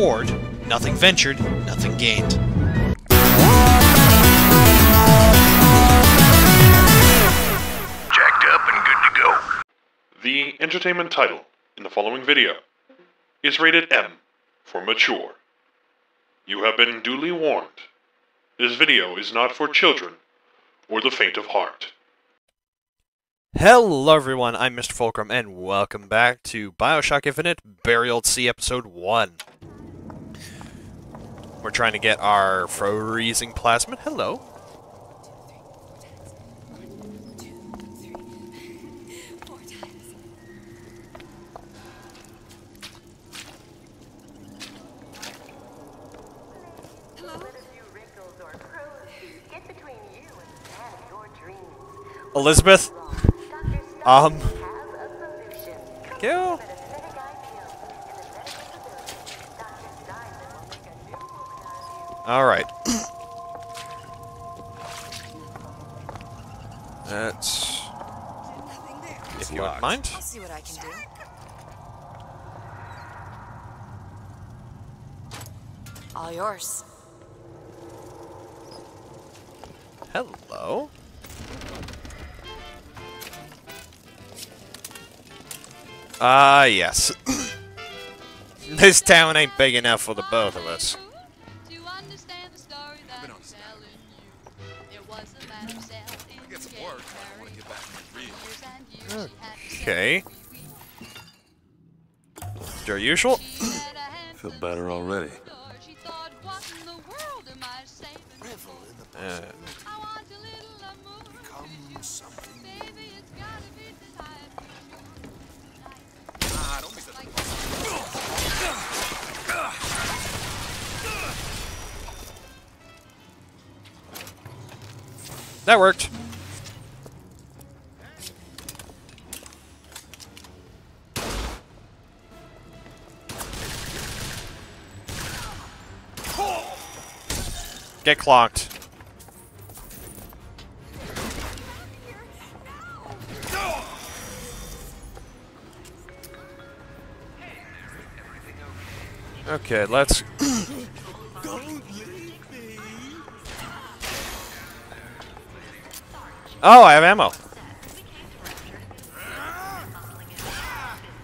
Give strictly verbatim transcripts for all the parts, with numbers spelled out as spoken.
reward, nothing ventured, nothing gained. Jacked up and good to go. The entertainment title in the following video is rated M for mature. You have been duly warned. This video is not for children or the faint of heart. Hello everyone, I'm MrFullCrumb and welcome back to Bioshock Infinite Burial at Sea Episode one. We're trying to get our freezing plasmid. Hello. One, two, three. Four times. Hello? None of you wrinkles or crows get between you and that of your dreams. Elizabeth? Um, go. All right. That's if you wouldn't mind. I'll see what I can do. All yours. Hello. Ah, uh, yes. This town ain't big enough for the both of us. To understand the story that I'm telling you, it was a matter of self. I get some work. I want to get back to real. Okay. Your usual. Feel better already. Uh. That worked. Get clocked. Okay, let's... Oh, I have ammo.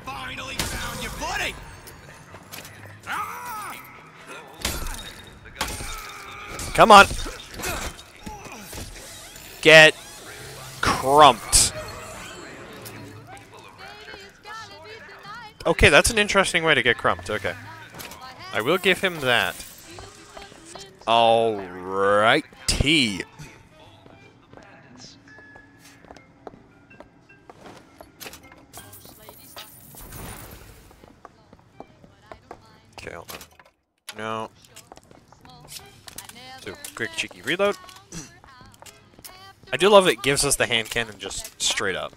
Finally found your buddy. Come on. Get crumped. Okay, that's an interesting way to get crumped. Okay. I will give him that. All righty. No. So, quick cheeky reload. I do love it gives us the hand cannon just straight up.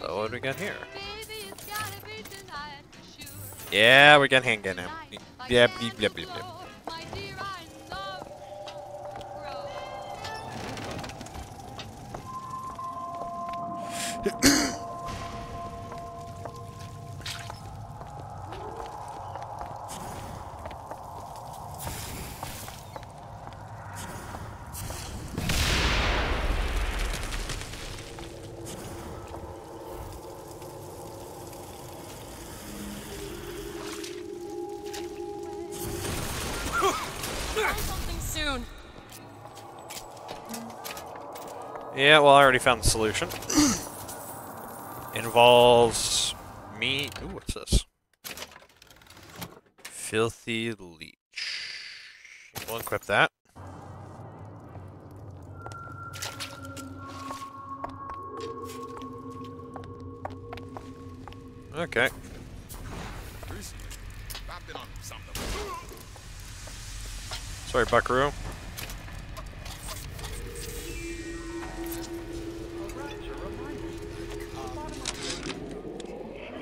So what do we got here? Yeah, we got hand cannon. Yeah, bleep, bleep, bleep, bleep. Yeah, well, I already found the solution. Involves me. Ooh, what's this? Filthy leech. We'll equip that. Okay. Sorry, Buckaroo.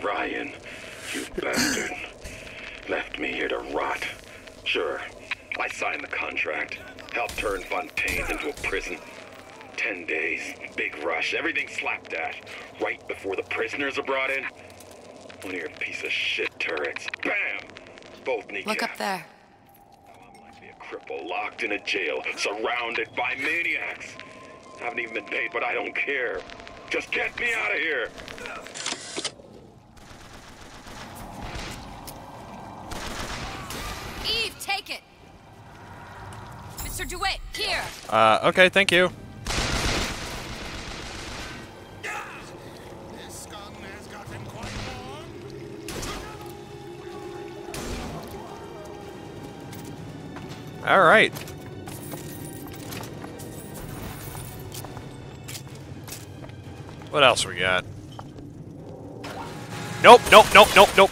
Ryan, you bastard. Left me here to rot. Sure, I signed the contract. Helped turn Fontaine into a prison. Ten days, big rush, everything slapped at. Right before the prisoners are brought in. One of your piece of shit turrets. Bam! Both kneecapped. Look up there. Now I'm likely a cripple locked in a jail, surrounded by maniacs. I haven't even been paid, but I don't care. Just get me out of here! Eve, take it! Mister DeWitt, here! Uh, okay, thank you. All right. What else we got? Nope, nope, nope, nope, nope.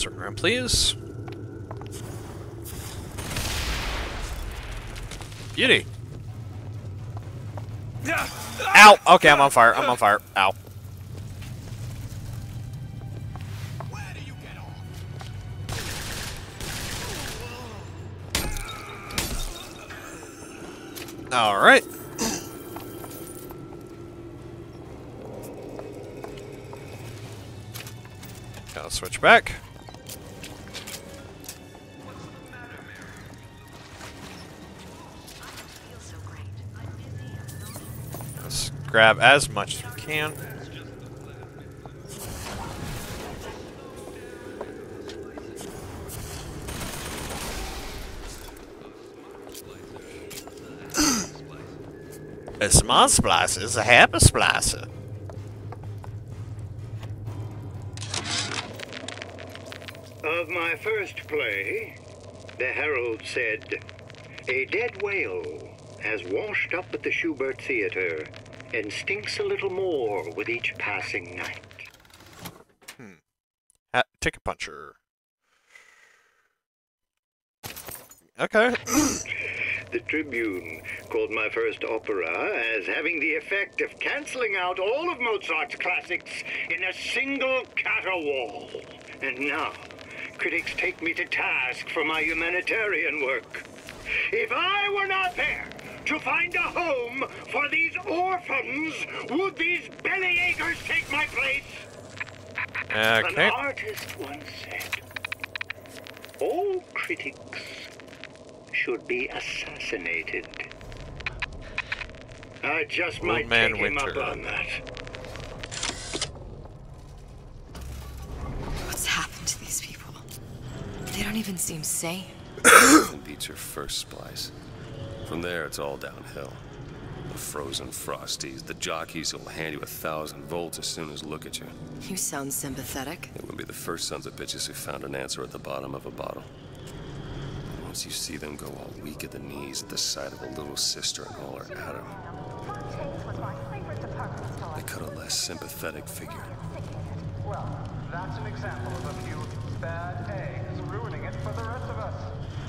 Turn around, please. Beauty. Ow! Okay, I'm on fire. I'm on fire. Ow. All right. Gotta switch back. Let's grab as much as we can. A small splicer is a half a splicer. Of my first play, the Herald said, "A dead whale has washed up at the Schubert Theater and stinks a little more with each passing night." Hmm. Uh, ticket puncher. Okay. The Tribune called my first opera as having the effect of cancelling out all of Mozart's classics in a single caterwaul. And now, critics take me to task for my humanitarian work. If I were not there to find a home for these orphans, would these bellyachers take my place? Okay. An artist once said, all critics should be assassinated. I just might take him up on that. What's happened to these people? They don't even seem sane. Jonathan beats her first splice. From there, it's all downhill. The frozen frosties, the jockeys who'll hand you a thousand volts as soon as look at you. You sound sympathetic. It would be the first sons of bitches who found an answer at the bottom of a bottle. You see them go all weak at the knees at the sight of a little sister and all her Adam. They cut a less sympathetic figure. Well, that's an example of a few bad eggs ruining it for the rest of us.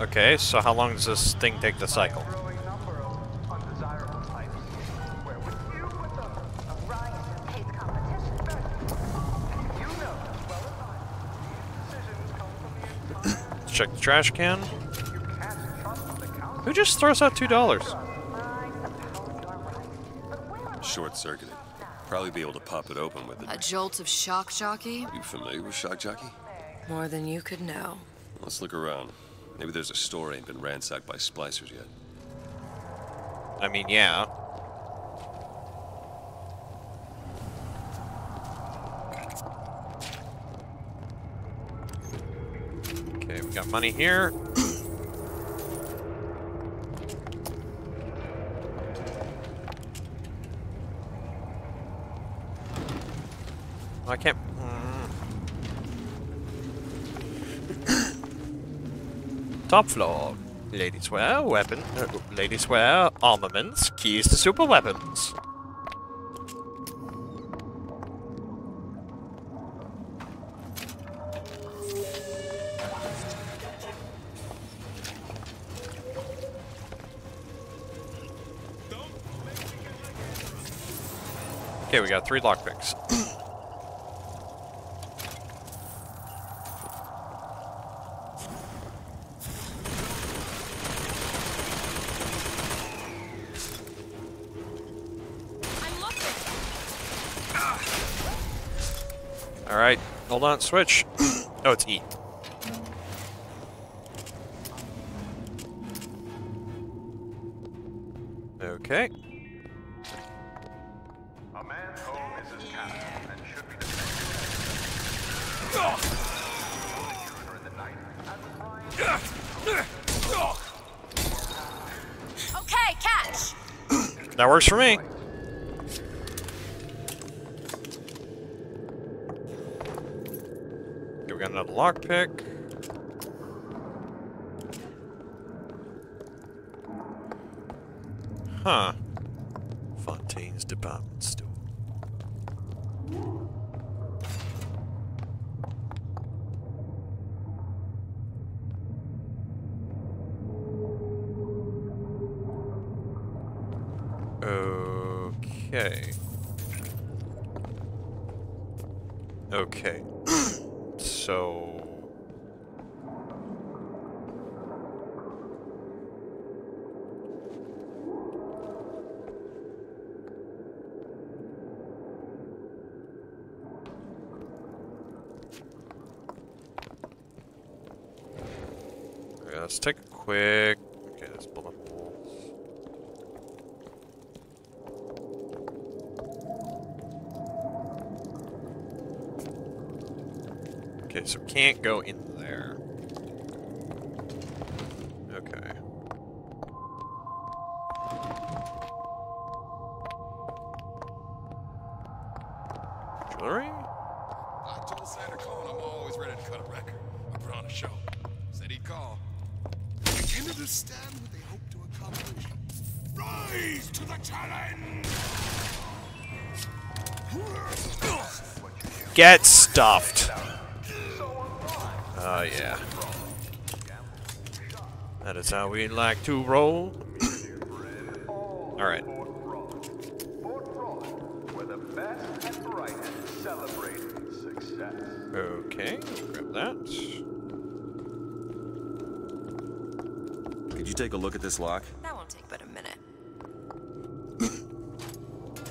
Okay, so how long does this thing take to cycle? Let's check the trash can. Who just throws out two dollars? Short-circuited. Probably be able to pop it open with it. A jolt of shock jockey? You familiar with shock jockey? More than you could know. Let's look around. Maybe there's a store ain't been ransacked by splicers yet. I mean, yeah. Okay, we got money here. I can't. Mm. Top floor. Ladies' wear, weapon. Uh, ladies' wear, armaments, keys to super weapons. Okay, we got three lockpicks. Alright, hold on, switch. Oh, it's E. Okay. A man's home is his castle and should be defended. Okay, catch. That works for me. Okay, we got another lockpick. Huh. Fontaine's department store. Okay. Okay. So... let's take a quick... Okay, let's build up walls. Okay, so can't go in there. Okay. Jewelry? I told Santa Claus I'm always ready to cut a record. I put on a show. Said he'd call. Can understand what they hope to accomplish. Rise to the challenge! Get stuffed! Oh yeah. That is how we like to roll. Alright. Okay, grab that. Could you take a look at this lock? That won't take but a minute.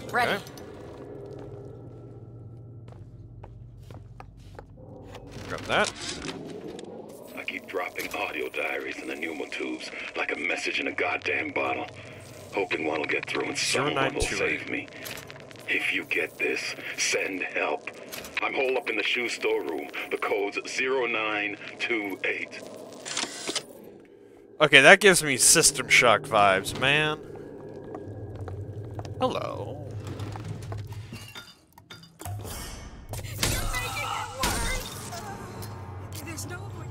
Okay. Ready. Grab that. I keep dropping audio diaries in the pneumo tubes like a message in a goddamn bottle. Hoping one will get through and someone will save me. If you get this, send help. I'm holed up in the shoe storeroom. The code's zero nine two eight. Okay, that gives me System Shock vibes, man. Hello. You're making it worse. There's no way.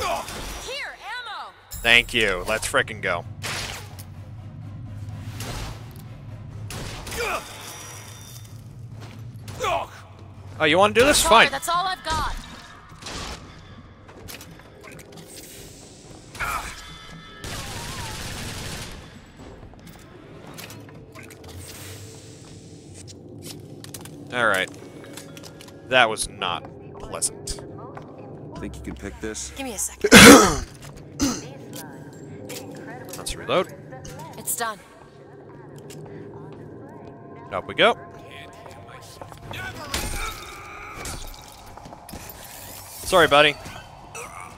No. Here, ammo. Thank you. Let's frickin' go. Oh, you want to do this? Fine. That's all I've got. Alright. That was not pleasant. Think you can pick this? Give me a second. Let's reload. It's done. Up we go. Sorry, buddy.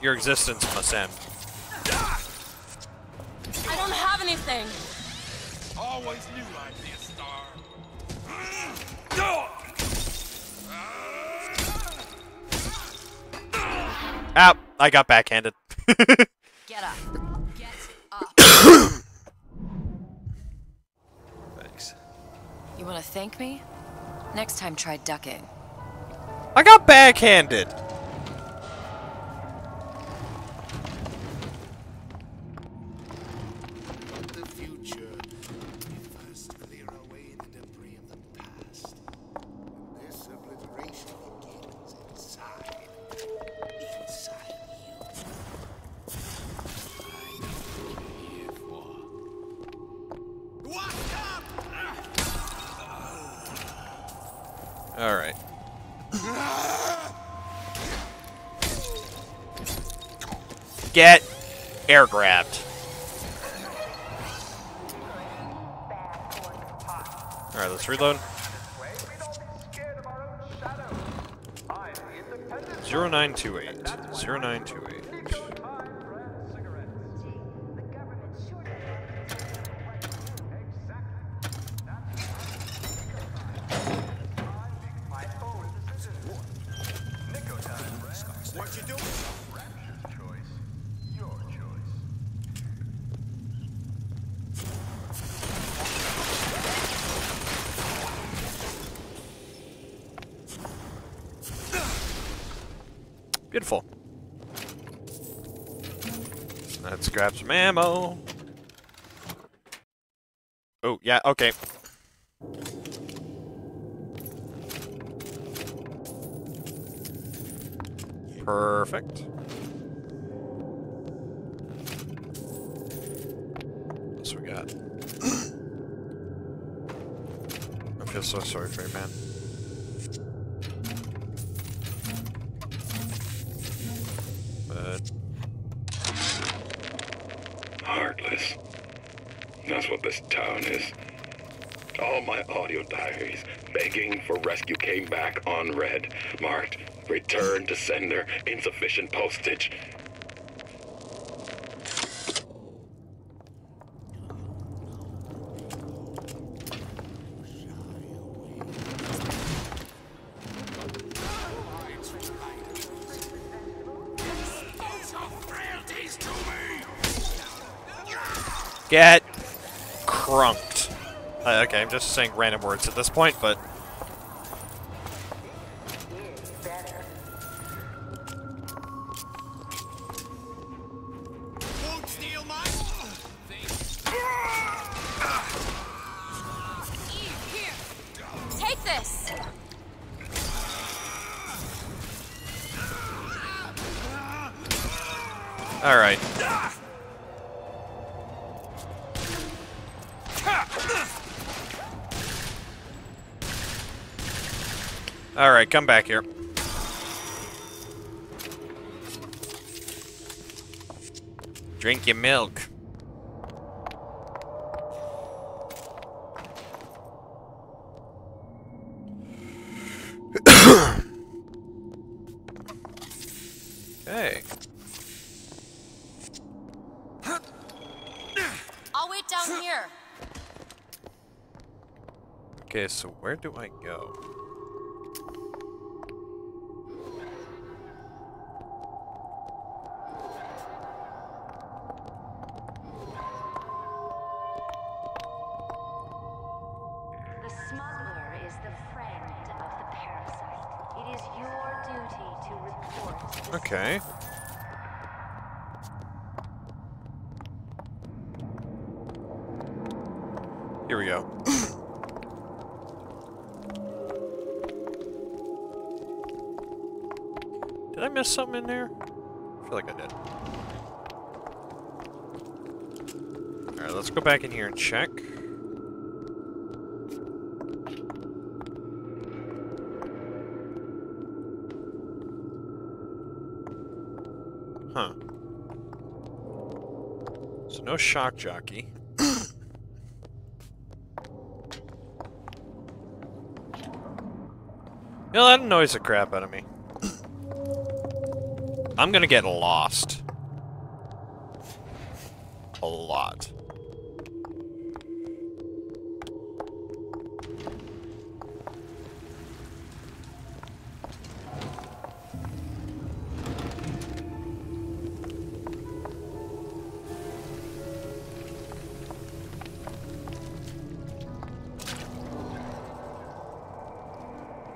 Your existence must end. I don't have anything. Always knew I'd be a star. Ow! I got backhanded. Get up. Get up. Thanks. You want to thank me? Next time, try ducking. I got backhanded. The future. We first clear away the debris of the past. This obliteration begins inside. Inside you. I know what you're here for. Watch out! All right. Get air grabbed. All right, let's reload. zero nine two eight. zero nine two eight. What you doing? Rapture choice. Your choice. Beautiful. Let's grab some ammo. Oh, yeah, okay. Perfect. What else we got? I feel so sorry for you, man. But... heartless. That's what this town is. All my audio diaries begging for rescue came back on red, marked return to sender, insufficient postage. Get crunked. Uh, okay, I'm just saying random words at this point, but... Alright. Alright, come back here. Drink your milk. Hey. Down here. Okay, so where do I go? The smuggler is the friend of the parasite. It is your duty to report. Okay. Here we go. Did I miss something in there? I feel like I did. Alright, let's go back in here and check. Huh. So no shock jockey. You know, that annoys the crap out of me. I'm gonna get lost. A lot.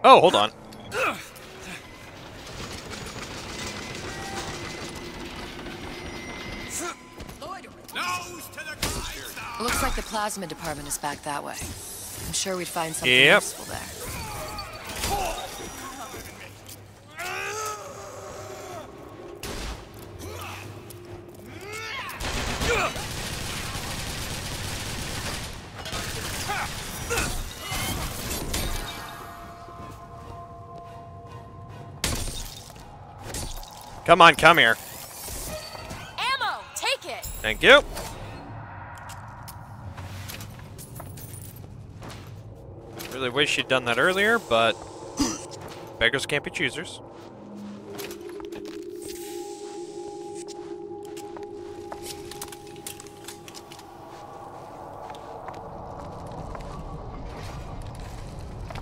Oh, hold on. Looks like the plasmid department is back that way. I'm sure we'd find something yep. useful there. Come on, come here. Ammo, take it. Thank you. Really wish you'd done that earlier, but beggars can't be choosers.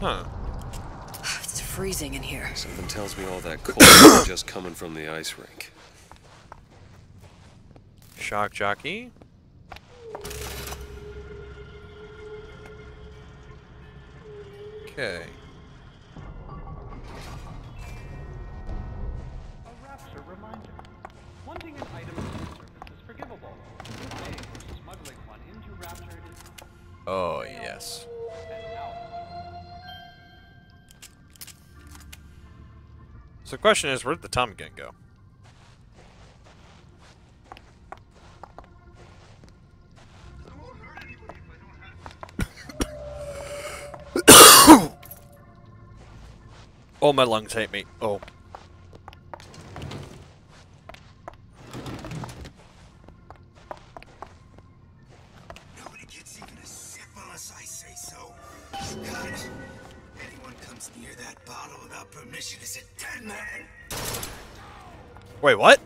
Huh. It's freezing in here. Something tells me all that cold is just coming from the ice rink. Shock jockey. Okay. Oh, yes. So the question is, where did the Tommy Gun go? Oh, my lungs hate me. Oh. Wait, what?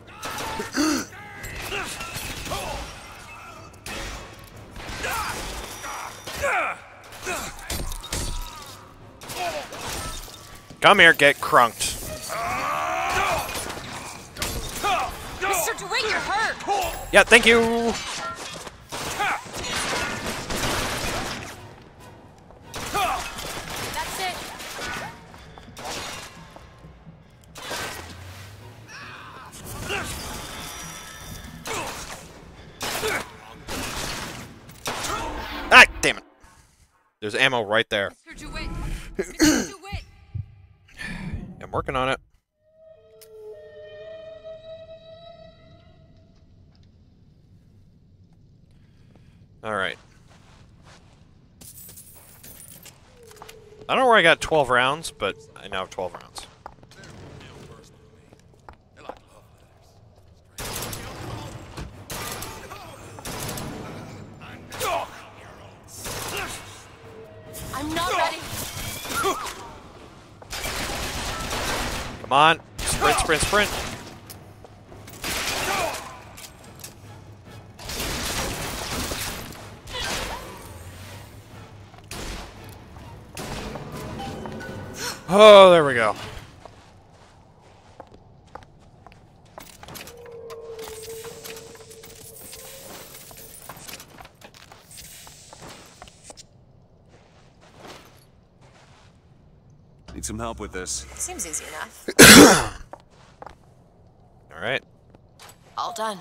Come here, get crunked. Mister DeWitt, you're hurt. Yeah, thank you. There's ammo right there. Mister DeWitt. Mister DeWitt. I'm working on it. All right. I don't know where I got twelve rounds, but I now have twelve rounds. Come on, sprint, sprint, sprint. Oh, there we go. Need some help with this. Seems easy enough. All right. All done.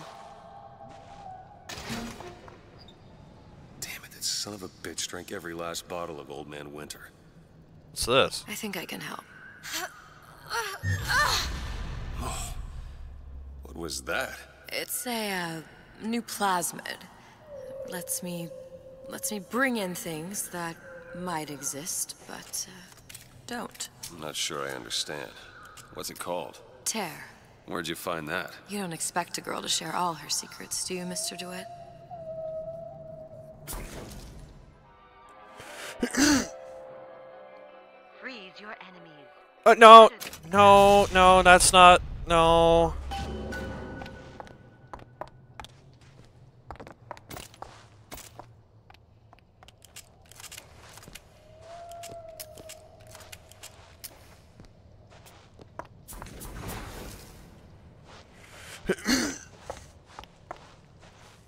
Damn it, that son of a bitch drank every last bottle of Old Man Winter. What's this? I think I can help. Oh, what was that? It's a uh, new plasmid. Lets me, lets me bring in things that might exist, but uh, don't. I'm not sure I understand. What's it called? Tear. Where'd you find that? You don't expect a girl to share all her secrets, do you, Mister DeWitt? Freeze your enemies. Uh, no, no, no, that's not, no.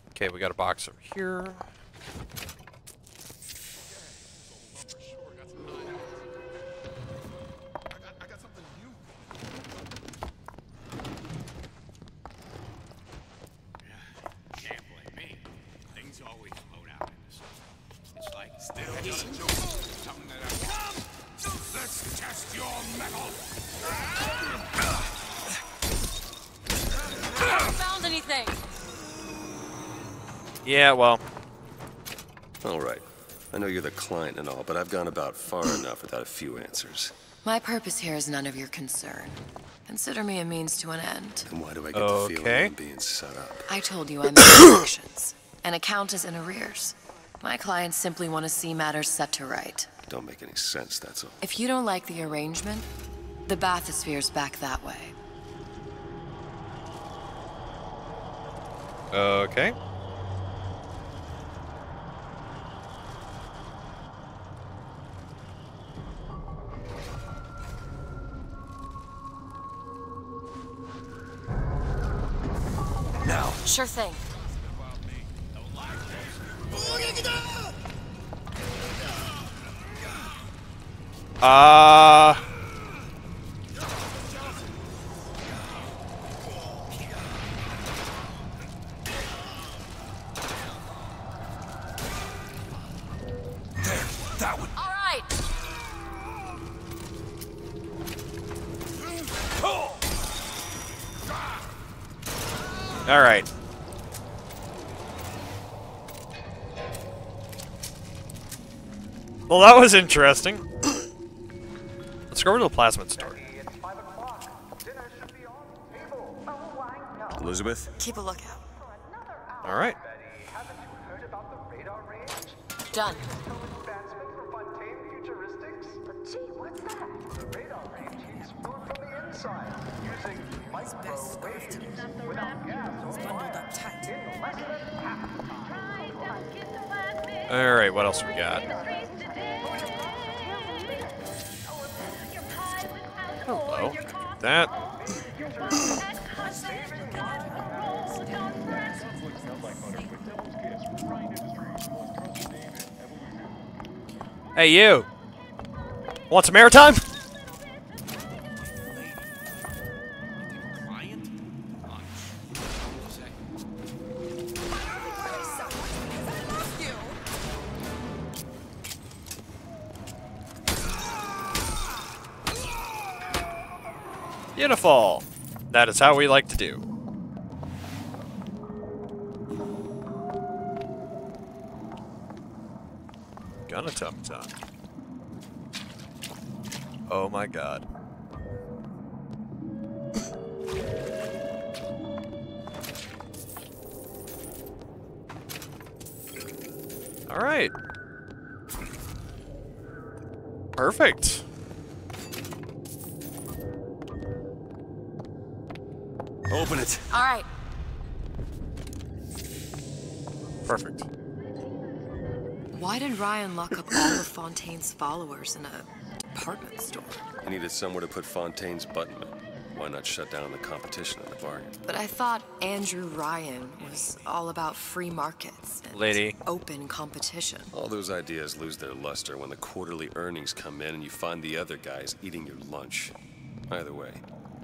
Okay, we got a box over here. Yeah, well. All right. I know you're the client and all, but I've gone about far enough without a few answers. My purpose here is none of your concern. Consider me a means to an end. And why do I get okay. the feeling I'm being set up? I told you I make elections. An account is in arrears. My clients simply want to see matters set to right. Don't make any sense, that's all. If you don't like the arrangement, the bathosphere's back that way. Okay. Sure thing. Uh... All right. Well, that was interesting. Let's go over to the plasmid store. Elizabeth? Keep a lookout. All right. Done. All right, what else we got? Hello. Get that. Hey, you. Want some maritime? Beautiful. That is how we like to do. Gonna tum tum. Oh my god. All right. Perfect. Open it. All right. Perfect. Why did Ryan lock up all of Fontaine's followers in a department store? He needed somewhere to put Fontaine's button in. Why not shut down the competition in the bargain? But I thought Andrew Ryan was all about free markets and Lady. open competition. All those ideas lose their luster when the quarterly earnings come in and you find the other guys eating your lunch. Either way,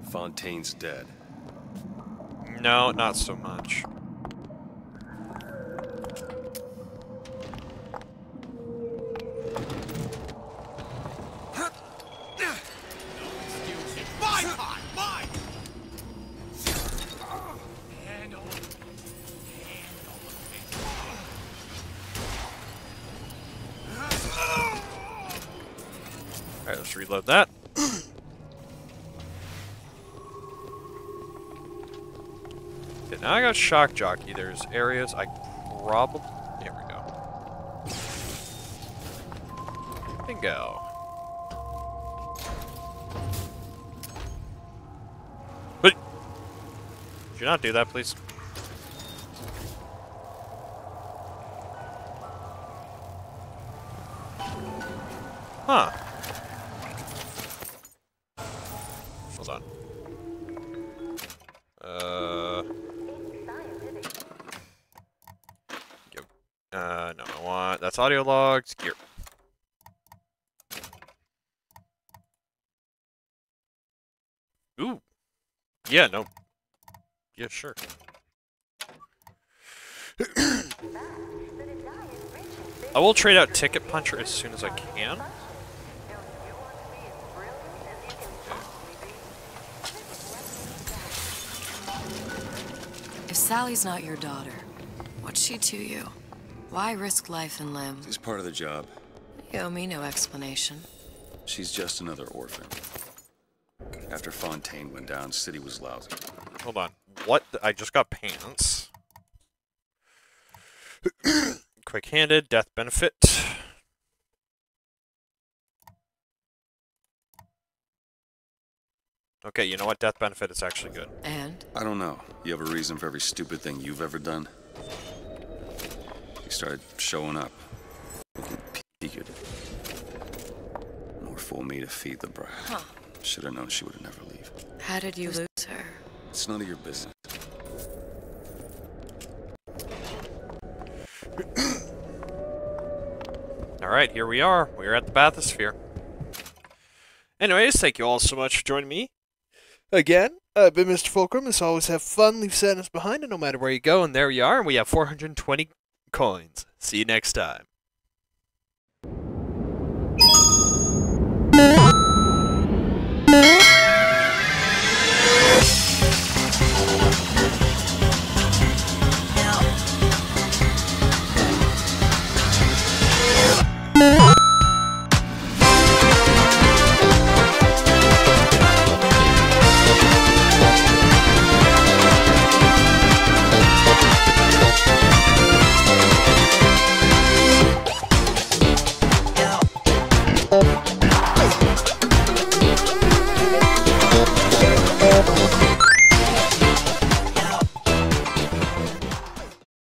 Fontaine's dead. No, not so much. Alright, let's reload that. Now I got shock jockey. There's areas I probably... Here we go. Bingo. But could you not do that, please? Huh. Hold on. Uh... Uh, no, I want... That's audio logs. Gear. Ooh. Yeah, no. Yeah, sure. I will trade out Ticket Puncher as soon as I can. If Sally's not your daughter, what's she to you? Why risk life and limb? It's part of the job. You owe me no explanation. She's just another orphan. After Fontaine went down, city was lousy. Hold on. What? I just got pants. Quick-handed, death benefit. Okay, you know what? Death benefit is actually good. And? I don't know. You have a reason for every stupid thing you've ever done? Started showing up, looking peaked. More for me to feed the bride. Huh. Should have known she would never leave. How did you lose her? It's none of your business. Alright, here we are. We're at the bathosphere. Anyways, thank you all so much for joining me. Again, I've been MrFullCrumb. As always, have fun, leave sadness behind, and no matter where you go, and there you are, and we have four hundred twenty coins. See you next time.